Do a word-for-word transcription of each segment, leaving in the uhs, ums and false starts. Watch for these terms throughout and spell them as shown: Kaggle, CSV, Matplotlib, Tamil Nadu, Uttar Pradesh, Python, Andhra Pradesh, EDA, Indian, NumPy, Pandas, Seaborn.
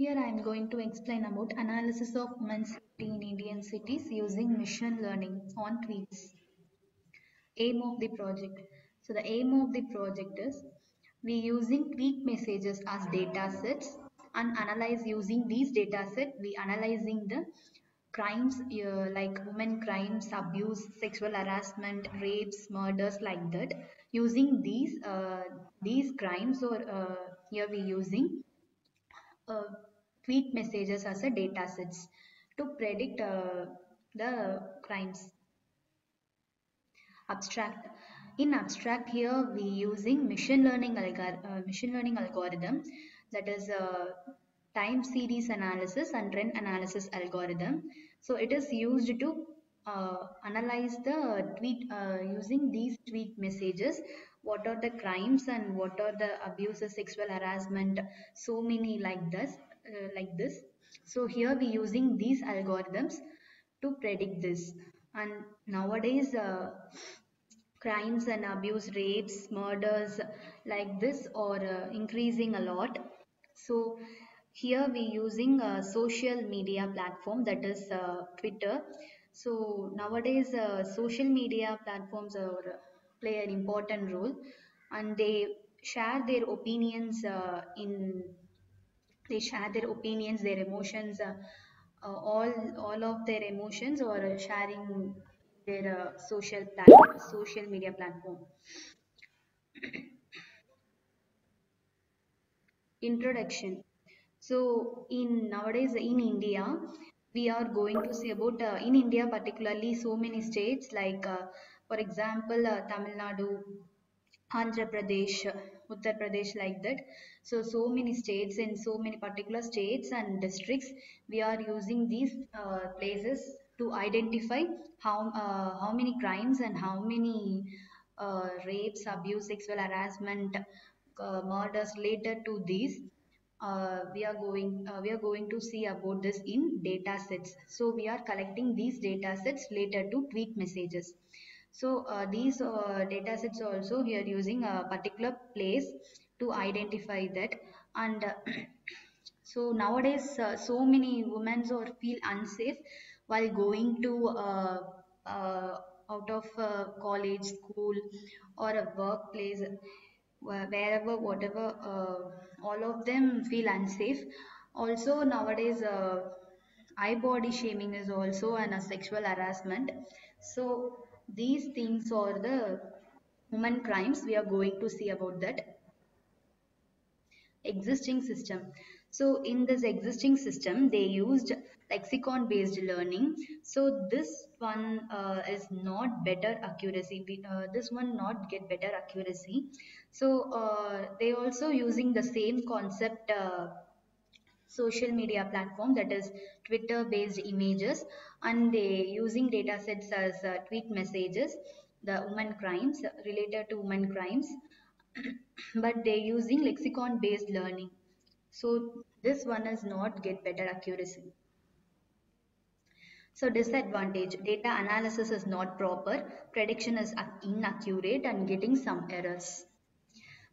Here I am going to explain about analysis of women's safety in Indian cities using machine learning on tweets. Aim of the project. So the aim of the project is we using tweet messages as data sets and analyze using these data set. We analyzing the crimes uh, like women crimes, abuse, sexual harassment, rapes, murders like that. Using these uh, these crimes or uh, here we using uh, tweet messages as a data sets to predict uh, the crimes. Abstract. In abstract, here we using machine learning algor uh, machine learning algorithm, that is uh, time series analysis and trend analysis algorithm. So it is used to uh, analyze the tweet uh, using these tweet messages. What are the crimes and what are the abuses, sexual harassment, so many like this, uh, like this. So here we using these algorithms to predict this. And nowadays, uh, crimes and abuse, rapes, murders like this are uh, increasing a lot. So here we using a social media platform, that is uh, Twitter. So nowadays uh, social media platforms are, play an important role, and they share their opinions uh, in they share their opinions, their emotions, uh, uh, all all of their emotions or sharing their uh, social platform, social media platform. Introduction. So in nowadays in India, we are going to see about uh, in India particularly so many states like uh, for example uh, Tamil Nadu, Andhra Pradesh, Uttar Pradesh like that. So so many states and so many particular states and districts, we are using these uh, places to identify how uh, how many crimes and how many uh, rapes, abuse, sexual harassment, uh, murders related to these. Uh, we are going uh, we are going to see about this in data sets. So we are collecting these data sets related to tweet messages. So uh, these uh, data sets also we are using a particular place to identify that. And uh, so nowadays uh, so many women or feel unsafe while going to uh, uh, out of uh, college, school or a workplace, wherever, whatever, uh, all of them feel unsafe. Also nowadays uh, eye body shaming is also an a sexual harassment. So these things are the women crimes. We are going to see about that. Existing system. So in this existing system, they used lexicon based learning. So this one uh, is not better accuracy. We, uh, this one not get better accuracy. So uh, they also using the same concept, uh, social media platform, that is Twitter based images, and they using data sets as uh, tweet messages, the women crimes, related to women crimes, but they using lexicon based learning. So this one is not get better accuracy. So disadvantage, data analysis is not proper, prediction is inaccurate and getting some errors.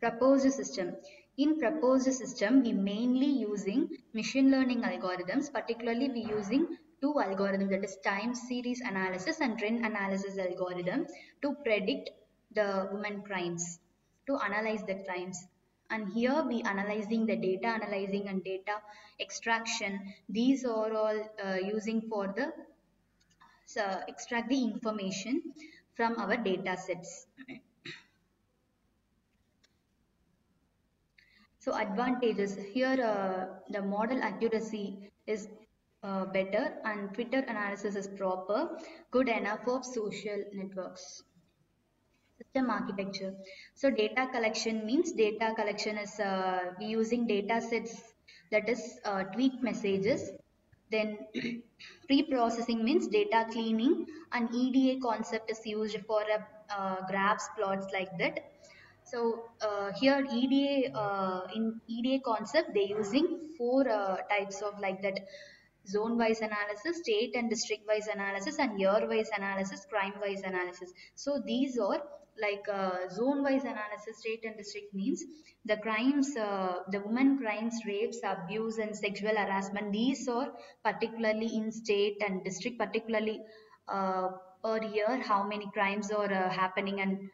Proposed system. In proposed system, we mainly using machine learning algorithms, particularly we using two algorithms, that is time series analysis and trend analysis algorithm, to predict the women crimes, to analyze the crimes. And here we analyzing the data analyzing and data extraction. These are all uh, using for the so extract the information from our data sets. So advantages here, uh, the model accuracy is uh, better and Twitter analysis is proper, good enough for social networks. System architecture. So data collection means data collection is uh, using data sets, that is uh, tweet messages. Then pre-processing means data cleaning, and E D A concept is used for uh, uh, graphs, plots like that. So uh, here E D A, uh, in E D A concept, they using four uh, types of like that. zone-wise analysis, state and district-wise analysis, and year-wise analysis, crime-wise analysis. So these are like uh, zone-wise analysis. State and district means the crimes, uh, the women crimes, rapes, abuse, and sexual harassment. These are particularly in state and district, particularly uh, per year, how many crimes are uh, happening, and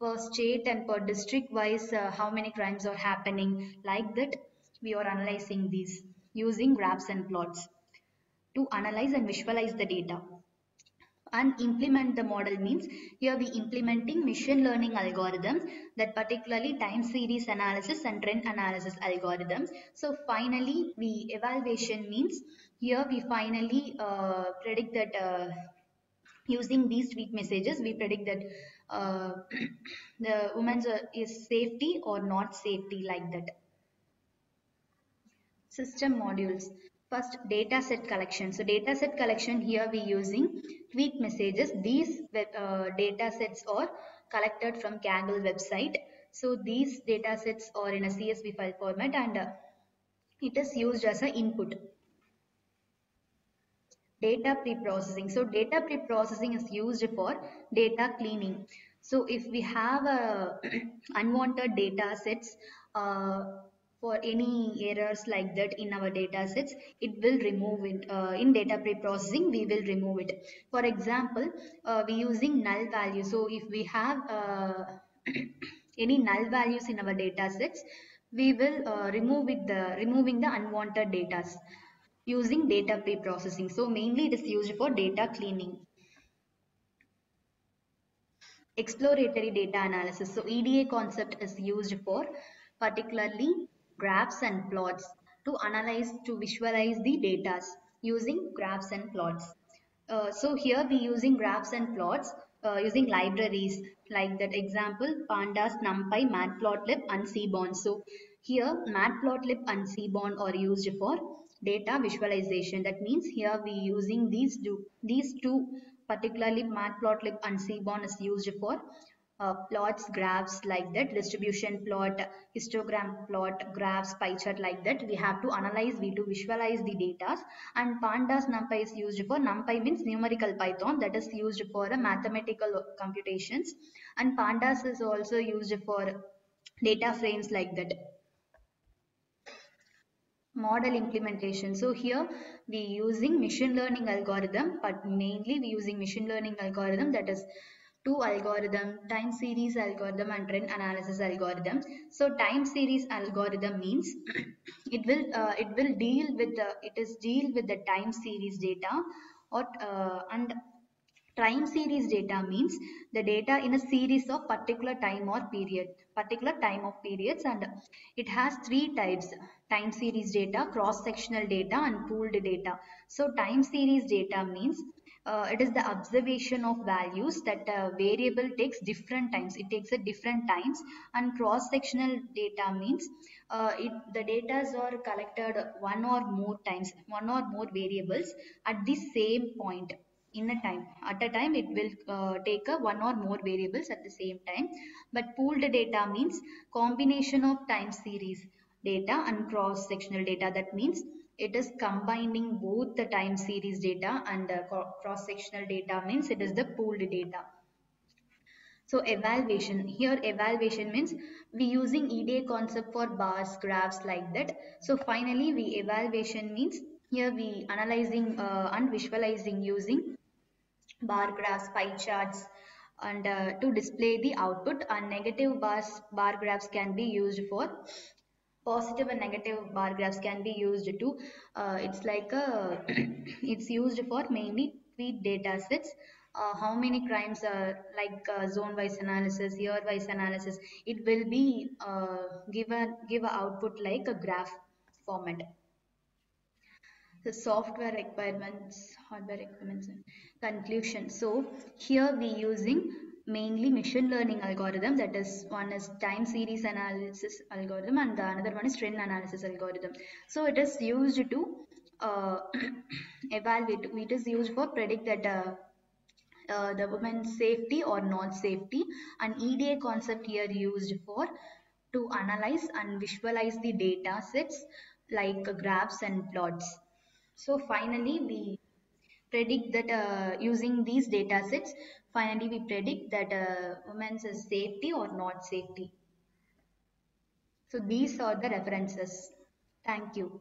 per state and per district wise, uh, how many crimes are happening. Like that, we are analyzing these using graphs and plots to analyze and visualize the data. And implement the model means here we implementing machine learning algorithms, that particularly time series analysis and trend analysis algorithms. So finally, we evaluation means here we finally uh, predict that uh, using these tweet messages, we predict that uh, the woman's uh, is safety or not safety, like that. System modules. First, data set collection. So data set collection, here we using tweet messages. These uh, data sets are collected from Kaggle website. So these data sets are in a C S V file format, and uh, it is used as an input. Data pre-processing. So data pre-processing is used for data cleaning. So if we have uh, unwanted data sets, uh, for any errors like that in our data sets, it will remove it. Uh, in data pre-processing, we will remove it. For example, uh, we using null value. So if we have uh, any null values in our data sets, we will uh, remove it, the, removing the unwanted data using data pre-processing. So mainly it is used for data cleaning. Exploratory data analysis. So E D A concept is used for particularly graphs and plots to analyze, to visualize the data using graphs and plots. Uh, so here we using graphs and plots uh, using libraries like that, example Pandas, NumPy, Matplotlib, and Seaborn. So here Matplotlib and Seaborn are used for data visualization. That means here we using these two, these two particularly Matplotlib and Seaborn is used for Uh, plots, graphs like that, distribution plot, histogram plot, graphs, pie chart, like that. We have to analyze, we to visualize the data. And Pandas, NumPy is used for, NumPy means numerical Python, that is used for uh, mathematical computations. And Pandas is also used for data frames like that. Model implementation. So here we using machine learning algorithm, but mainly we using machine learning algorithm, that is two algorithm, time series algorithm and trend analysis algorithm. So time series algorithm means it will uh, it will deal with the, it is deal with the time series data, or uh, and time series data means the data in a series of particular time or period, particular time of periods, and it has three types: time series data, cross sectional data, and pooled data. So time series data means Uh, it is the observation of values that uh, variable takes different times, it takes at different times. And cross-sectional data means uh, it, the data are collected one or more times, one or more variables at the same point in a time. At a time it will uh, take a one or more variables at the same time. But pooled data means combination of time series data and cross-sectional data. That means it is combining both the time series data and the cross-sectional data, means it is the pooled data. So evaluation. Here evaluation means we using E D A concept for bars, graphs like that. So finally we evaluation means here we analyzing uh, and visualizing using bar graphs, pie charts, and uh, to display the output. And negative bars, bar graphs can be used for, positive and negative bar graphs can be used to, uh, it's like a, it's used for mainly tweet data sets. Uh, how many crimes are like uh, zone-wise analysis, year-wise analysis, it will be uh, give a, give a output like a graph format. The software requirements, hardware requirements, conclusion. So here we using mainly machine learning algorithm, that is one is time series analysis algorithm and the another one is trend analysis algorithm. So it is used to uh, evaluate, it is used for predict that uh, uh, the woman's safety or not safety. And E D A concept here used for to analyze and visualize the data sets like graphs and plots. So finally we predict that uh, using these data sets, finally we predict that uh, women's safety or not safety. So these are the references. Thank you.